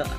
talaga.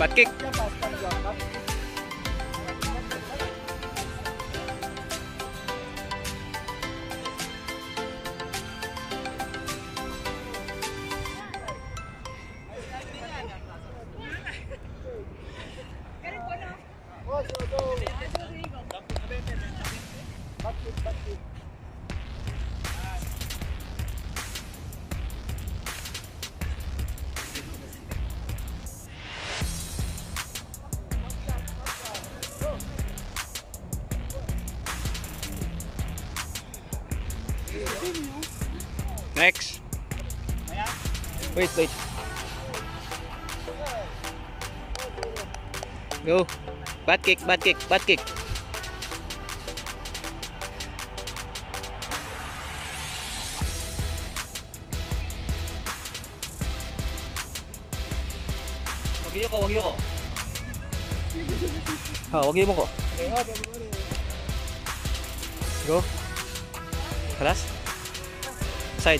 Butt kick. Next. Wait. Go. Butt kick. Wagyo ko. Wagyo mo ko. Go. Keras. Side.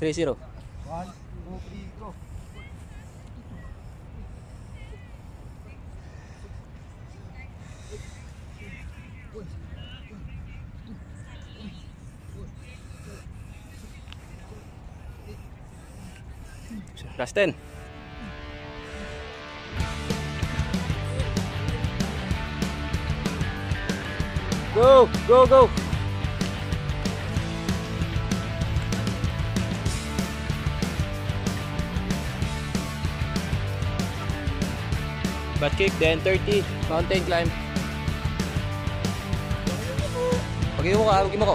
Three, 0. 1, 2, 3, go. Justin. Go. Butt kick, then 30, mountain climb. Pag-iwi mo ko.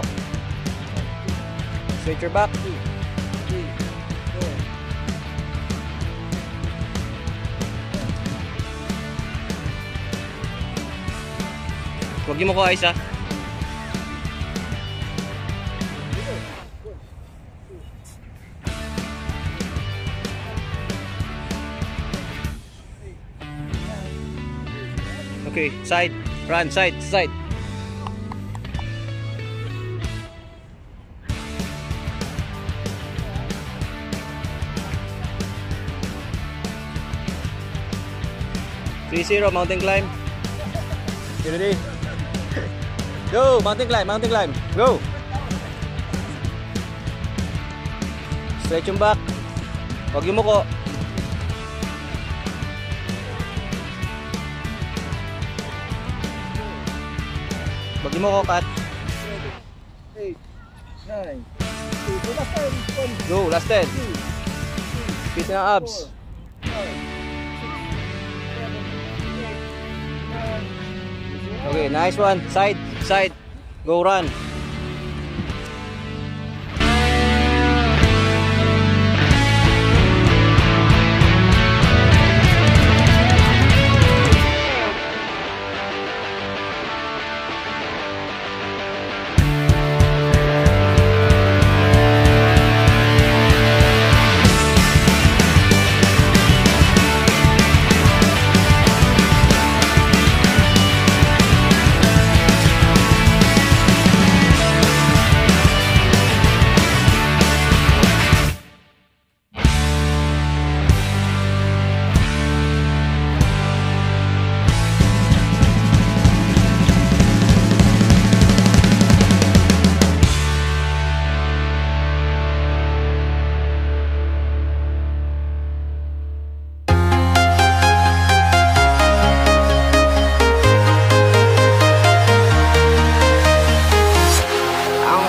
Straight your back. Huwag niyo mo ko ayos ha. Okay, side, run, side. Zero mountain climb. Get ready. Go, mountain climb. Go. Stretch yung back. Huwag yung muko. Huwag mo ko, cut. 8, 9, go, last 10. Speed ng abs. 4, 5, 7, 8, 9, okay, nice one. Side. Go, run.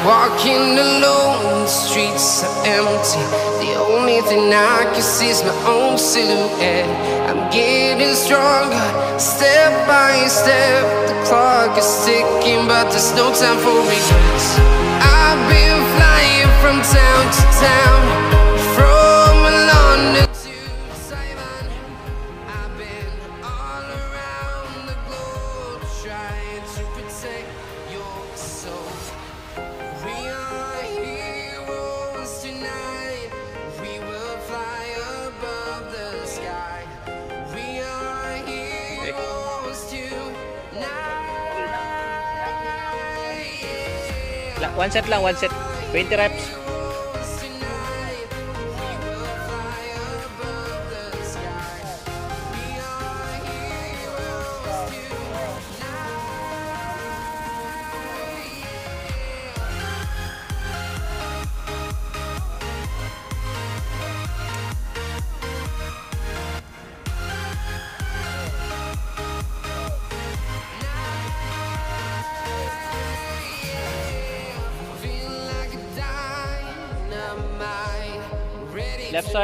Walking alone, the streets are empty. The only thing I can see is my own silhouette. I'm getting stronger, step by step. The clock is ticking, but there's no time for regrets. I've been flying from town to town, from London to Taiwan. I've been all around the globe, trying to protect your soul. We are heroes tonight. We will fly above the sky. We are heroes tonight. One set lang. 20 reps.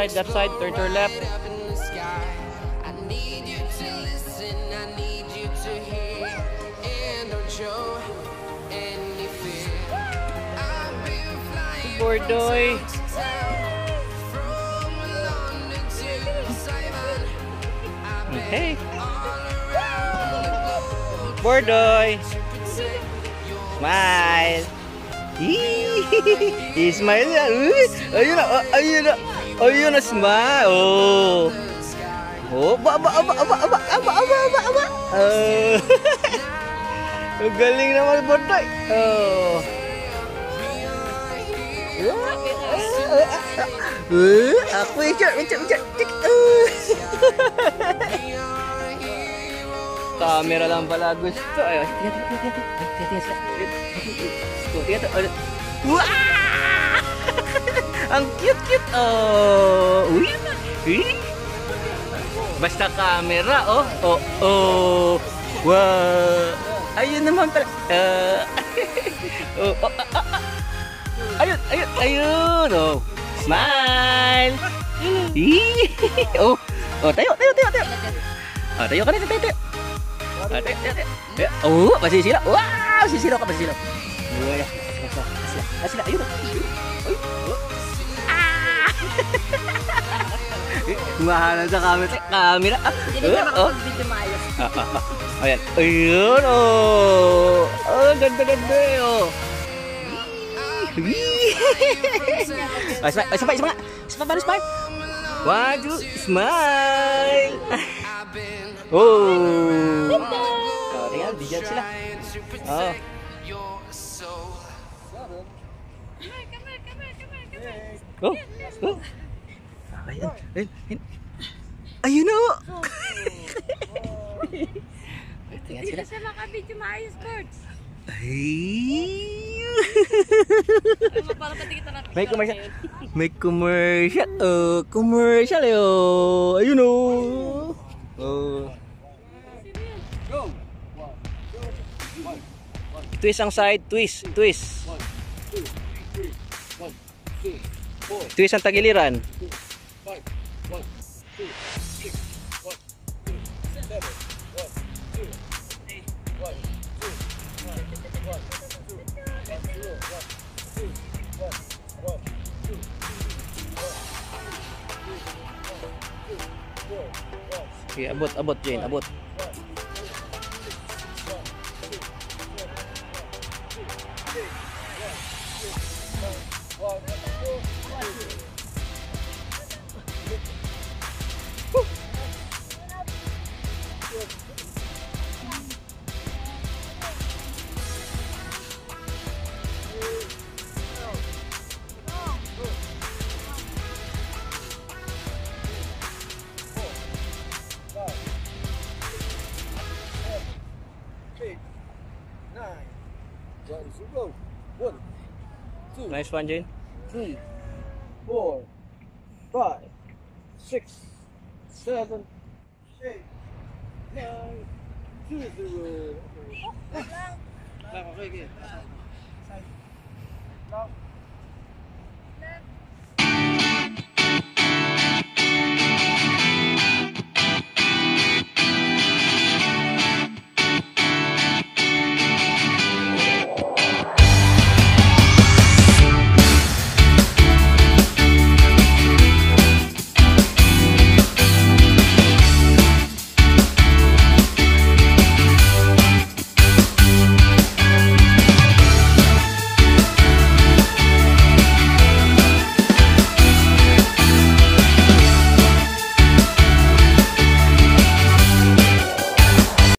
Left side, turn your left. I need you to listen, I need you to hear, and don't show any fear. I've been flying from London to Taiwan. I've been all around the globe. Bordoy! Smile! He smile na! Ayun na! Ayun na, smile! Oh! Aba! Ang galing naman, Bordoy! Oh! Ako yung short! Camera lang pala gusto! Ayun! Tiyan! Ang cute! Oh! Uy! Basta camera, oh! Oh! Wow! Ayun naman pala! Ayun! Oh! Smile! Oh! Tayo! Tayo ka na! Masisira! Wow! Masisira ka! Wala. Asla. Ayun na. Ay. Ah! Mahalan sa camera. Hindi na makapag-video maayos. Ayan. Ayun. Oh. Oh, ganda-ganda. Oh. Smile. Smile. Smile. Smile. Smile. Why do you smile? Oh. Tinggal di jam sila. Oh. Oh. Oh. Ayun. Ayun. Ayun na. Tinggal sila. Hindi siya makabidyo maayos, birds. May commercial. Commercial yo. Ayun oh. Oh. Twist ang side, twist. Twist ang tagiliran. Okay, abot Jane, abot. Nice one, Jane. 3, 4, 5, 6, 7, 8, 9, 2, 0.